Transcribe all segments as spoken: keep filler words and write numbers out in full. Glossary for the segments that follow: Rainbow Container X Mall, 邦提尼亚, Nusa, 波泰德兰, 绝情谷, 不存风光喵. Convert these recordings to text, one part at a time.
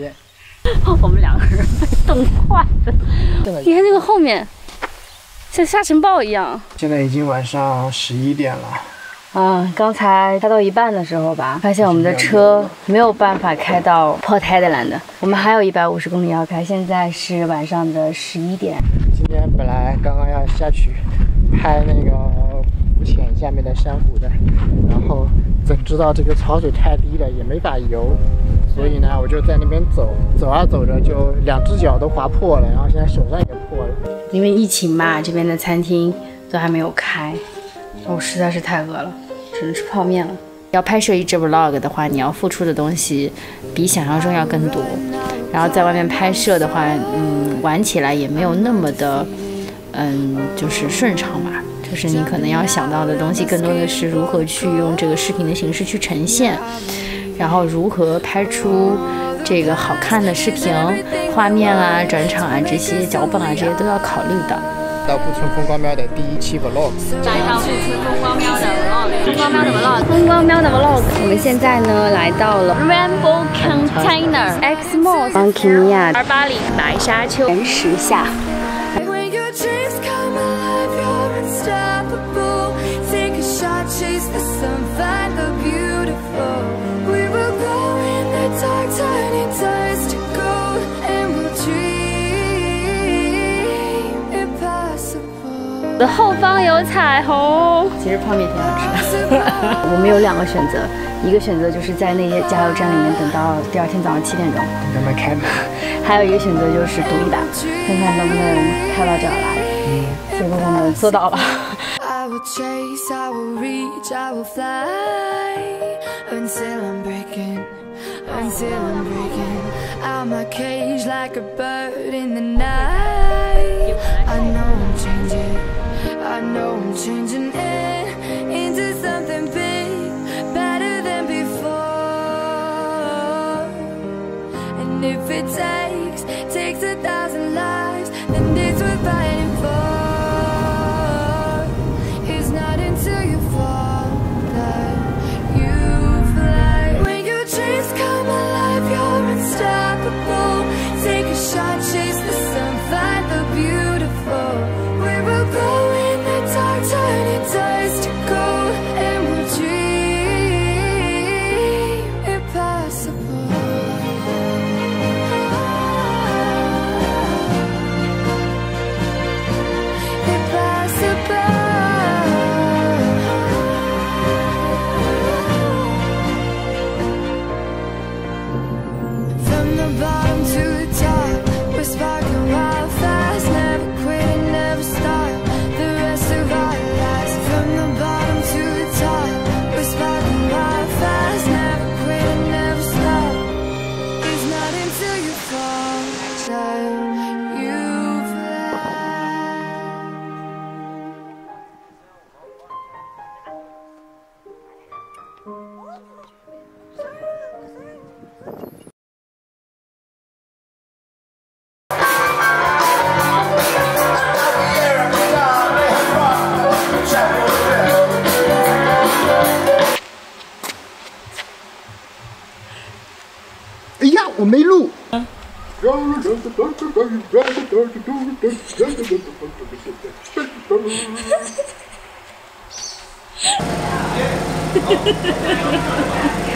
边。我们两个人被冻坏了。你看那个后面，像沙尘暴一样。现在已经晚上十一点了。 嗯，刚才开到一半的时候吧，发现我们的车没有办法开到波泰德兰的，我们还有一百五十公里要开。现在是晚上的十一点。今天本来刚刚要下去拍那个浮潜下面的珊瑚的，然后怎知道这个潮水太低了，也没法游，所以呢，我就在那边走，走啊走着就两只脚都划破了，然后现在手上也破了。因为疫情嘛，这边的餐厅都还没有开。 我、哦、实在是太饿了，只能吃泡面了。要拍摄一支 vlog 的话，你要付出的东西比想象中要更多。然后在外面拍摄的话，嗯，玩起来也没有那么的，嗯，就是顺畅吧。就是你可能要想到的东西更多的是如何去用这个视频的形式去呈现，然后如何拍出这个好看的视频、画面啊、转场啊这些脚本啊这些都要考虑到。 到不存风光喵的第一期 vlog， 来到不存风光喵的 vlog， 风光喵的 vlog， 风光喵的 vlog。我们现在呢来到了 Rainbow Container X Mall， 邦提尼亚、巴黎、白沙丘、岩石下。我的后方有彩虹。其实泡面挺好吃的。我们有两个选择，一个选择就是在那些加油站里面等到第二天早上七点钟，慢慢开门；还有一个选择就是赌一把，看看能不能开到这儿来。嗯，结果我们做到了。I know I'm changing it into something big, better than before. And if it takes, takes a thousand lives, then it's worth fighting for. It's not until you fall that you fly. When your dreams come alive, you're unstoppable. Take a shot, chase the sun, find the beautiful. We will go. Turn it dust to gold and we'll dream impossible. Impossible. From the bottom to the top, we're sparking wildfires. Never quit, never stop. The rest of our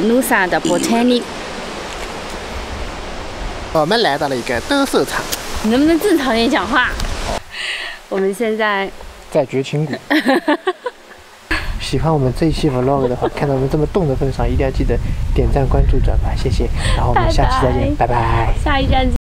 Nusa 的 Botanic， 我们来到了一个兜售场。你能不能正常点讲话？我们现在在绝情谷。喜欢我们这一期 vlog 的话，看到我们这么冻的份上，一定要记得点赞、关注、转发，谢谢。然后我们下期再见，拜拜。下一站。